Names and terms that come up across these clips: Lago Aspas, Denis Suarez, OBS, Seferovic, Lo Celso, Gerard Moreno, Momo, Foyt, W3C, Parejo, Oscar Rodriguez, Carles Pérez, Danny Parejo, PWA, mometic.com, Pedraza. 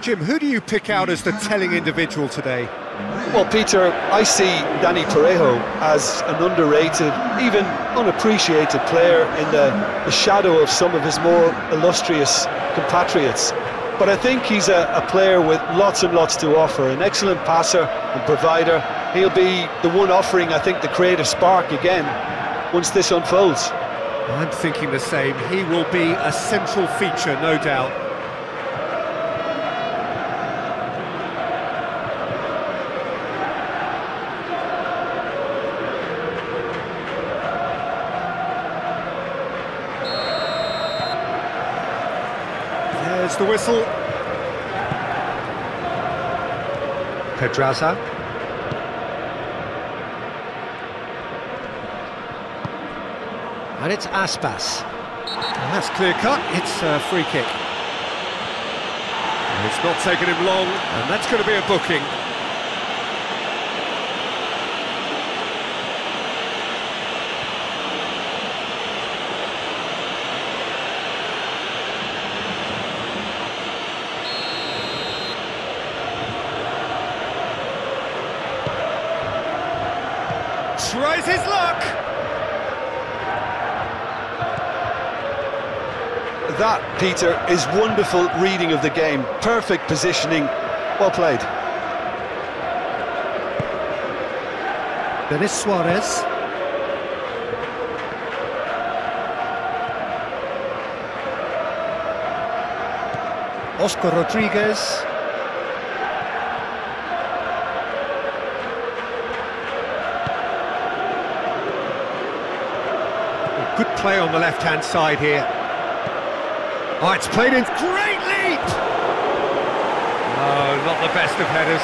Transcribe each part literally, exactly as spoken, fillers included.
Jim, who do you pick out as the telling individual today? Well, Peter, I see Danny Parejo as an underrated, even unappreciated player in the, the shadow of some of his more illustrious compatriots. But I think he's a, a player with lots and lots to offer, an excellent passer and provider. He'll be the one offering, I think, the creative spark again once this unfolds. I'm thinking the same. He will be a central feature, no doubt. There's the whistle. Pedraza. And it's Aspas. And that's clear cut. It's a free kick. And it's not taken him long, and that's going to be a booking. Tries his luck! That, Peter, is wonderful reading of the game. Perfect positioning. Well played. Denis Suarez. Oscar Rodriguez. Good play on the left-hand side here. Oh, it's played in. Great leap! Oh, not the best of headers.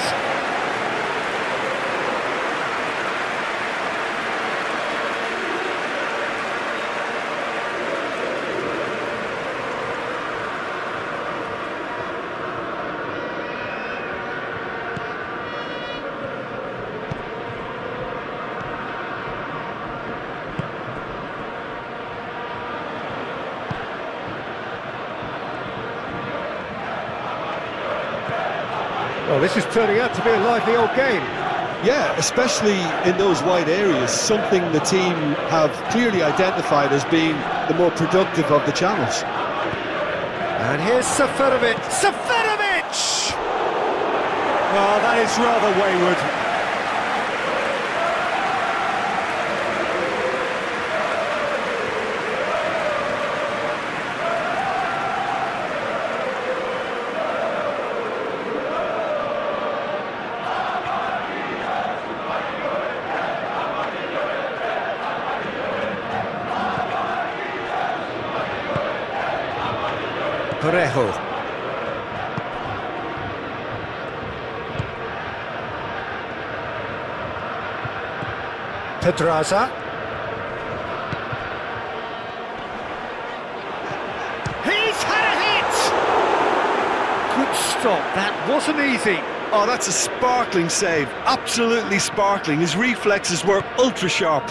Well, this is turning out to be a lively old game. Yeah, especially in those wide areas, something the team have clearly identified as being the more productive of the channels. And here's Seferovic. Seferovic! Well, that is rather wayward. Parejo. Pedraza. He's had a hit! Good stop, that wasn't easy. Oh, that's a sparkling save, absolutely sparkling. His reflexes were ultra sharp.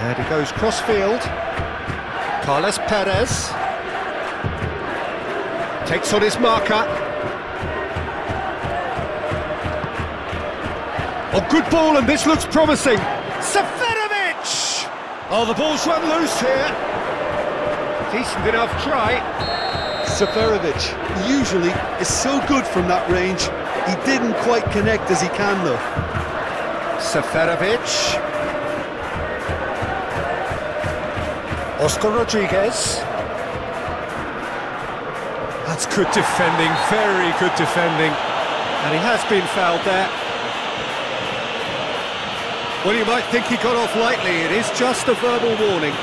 And he goes crossfield. Carles Pérez takes on his marker. Oh, good ball, and this looks promising. Seferovic! Oh, the ball's run loose here. Decent enough try. Seferovic usually is so good from that range. He didn't quite connect as he can, though. Seferovic. Oscar Rodriguez. That's good defending, very good defending. And he has been fouled there. Well, you might think he got off lightly. It is just a verbal warning.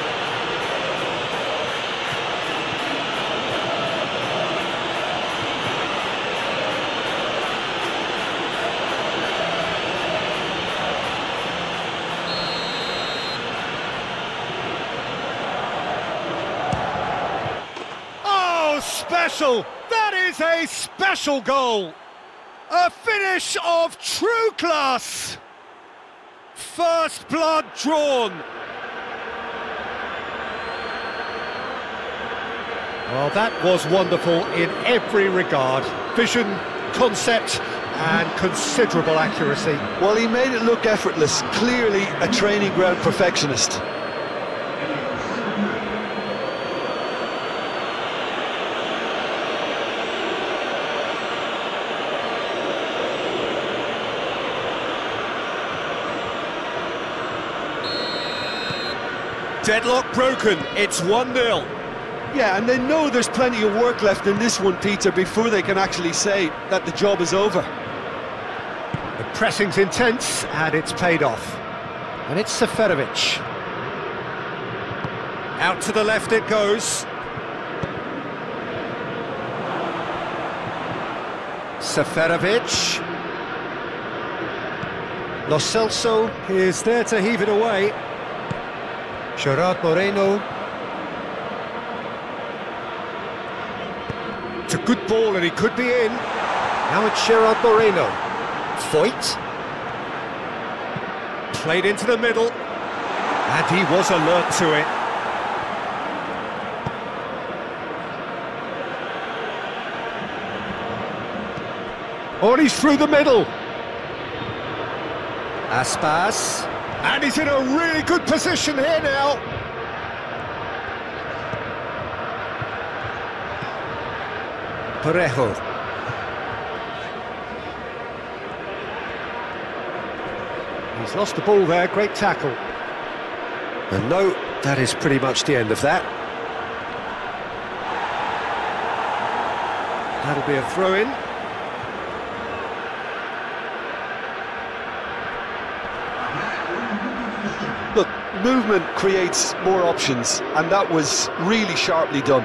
Special! That is a special goal! A finish of true class! First blood drawn! Well, that was wonderful in every regard. Vision, concept and considerable accuracy. Well, he made it look effortless. Clearly a training ground perfectionist. Deadlock broken, it's one nil. Yeah, and they know there's plenty of work left in this one, Peter, before they can actually say that the job is over. The pressing's intense, and it's paid off. And it's Seferovic. Out to the left it goes. Seferovic. Lo Celso is there to heave it away. Gerard Moreno. It's a good ball and he could be in. Now it's Gerard Moreno. Foyt. Played into the middle. And he was alert to it. Oh, and he's through the middle. Aspas. And he's in a really good position here now. Parejo. He's lost the ball there, great tackle. And no, that is pretty much the end of that. That'll be a throw-in. Look, movement creates more options, and that was really sharply done.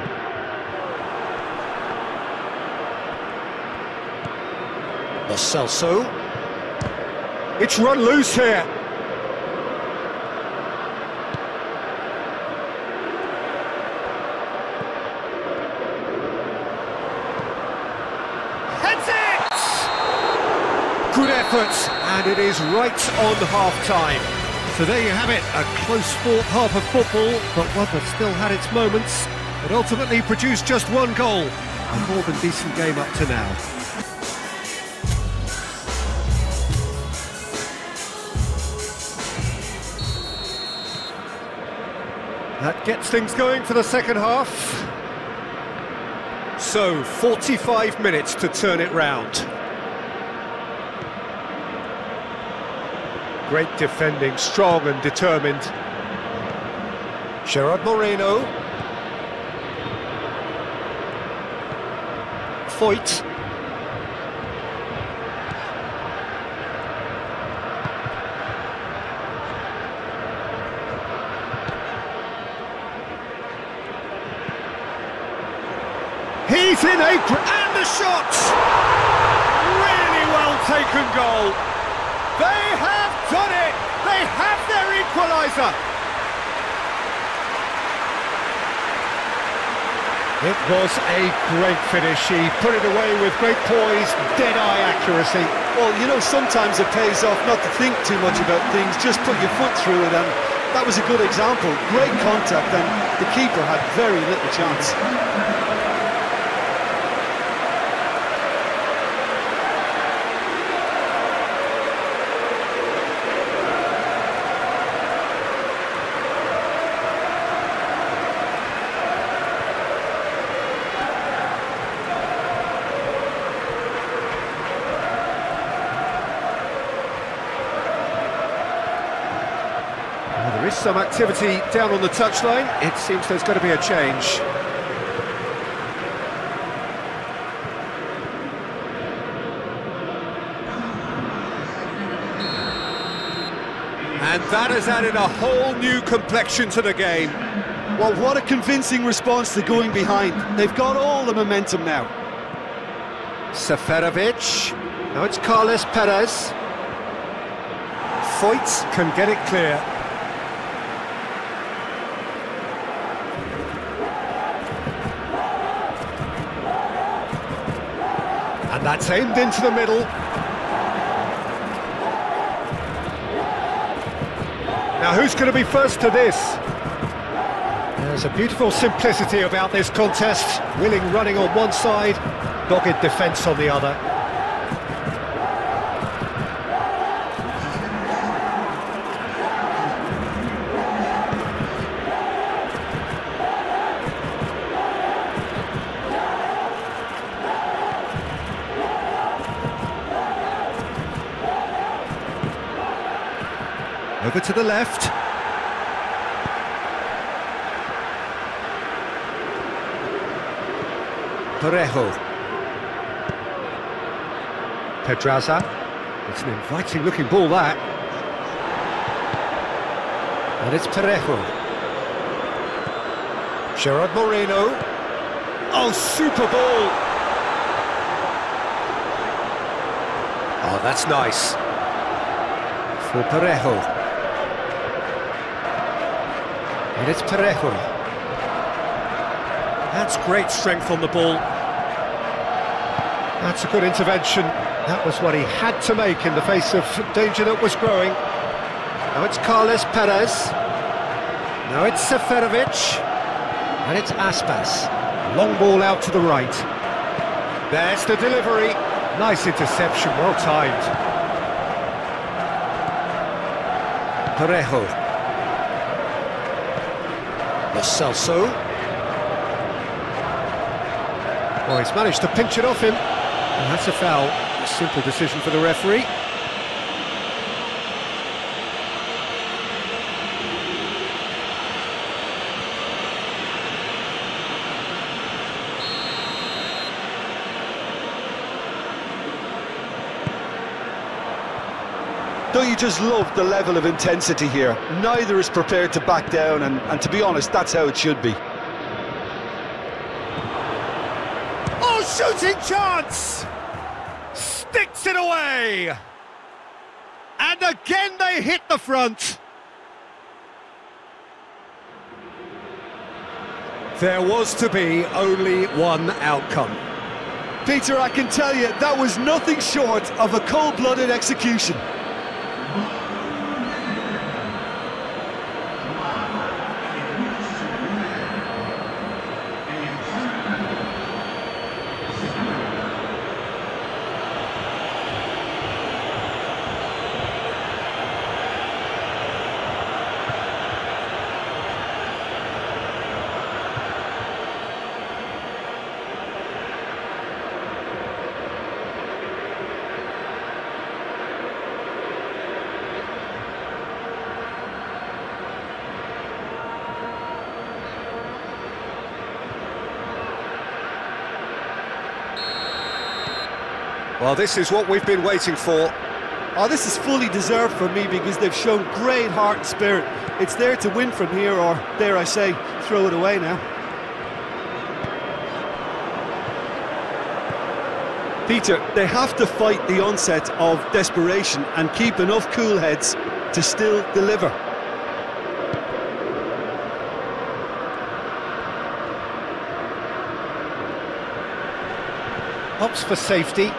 Lo Celso. It's run loose here. Heads it! Good effort, and it is right on half-time. So there you have it, a close-fought half of football, but one that still had its moments. It ultimately produced just one goal, a more than decent game up to now. That gets things going for the second half. So, forty-five minutes to turn it round. Great defending, strong and determined. Gerard Moreno. Foyt. He's in apron, and the shot! Really well taken goal. They have done it! They have their equaliser! It was a great finish. He put it away with great poise, dead-eye accuracy. Well, you know, sometimes it pays off not to think too much about things, just put your foot through it, and that was a good example. Great contact, and the keeper had very little chance. Some activity down on the touchline. It seems there's going to be a change. And that has added a whole new complexion to the game. Well, what a convincing response to going behind. They've got all the momentum now. Seferovic. Now it's Carles Pérez. Foyt can get it clear. That's aimed into the middle. Now who's going to be first to this? There's a beautiful simplicity about this contest. Willing running on one side, dogged defence on the other. Over to the left. Parejo. Pedraza. It's an inviting looking ball, that. And it's Parejo. Gerard Moreno. Oh, super ball! Oh, that's nice. For Parejo. And it's Parejo. That's great strength on the ball. That's a good intervention. That was what he had to make in the face of danger that was growing. Now it's Carles Pérez. Now it's Seferovic. And it's Aspas. Long ball out to the right. There's the delivery. Nice interception, well timed. Parejo. Lo Celso. Well, he's managed to pinch it off him. And that's a foul. A simple decision for the referee. Don't you just love the level of intensity here? Neither is prepared to back down, and, and to be honest, that's how it should be. Oh, shooting chance! Sticks it away! And again they hit the front. There was to be only one outcome. Peter, I can tell you, that was nothing short of a cold-blooded execution. Well, this is what we've been waiting for. Oh, this is fully deserved for me because they've shown great heart and spirit. It's there to win from here, or, dare I say, throw it away now. Peter, they have to fight the onset of desperation and keep enough cool heads to still deliver. Hops for safety.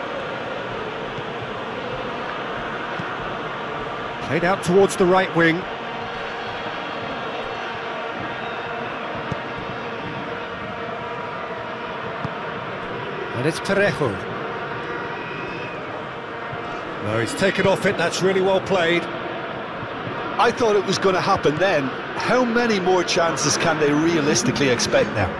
Played out towards the right wing. And it's Parejo. No, he's taken off it, that's really well played. I thought it was going to happen then. How many more chances can they realistically expect now?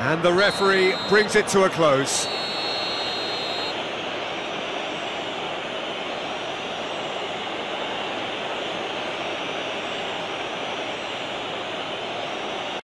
And the referee brings it to a close.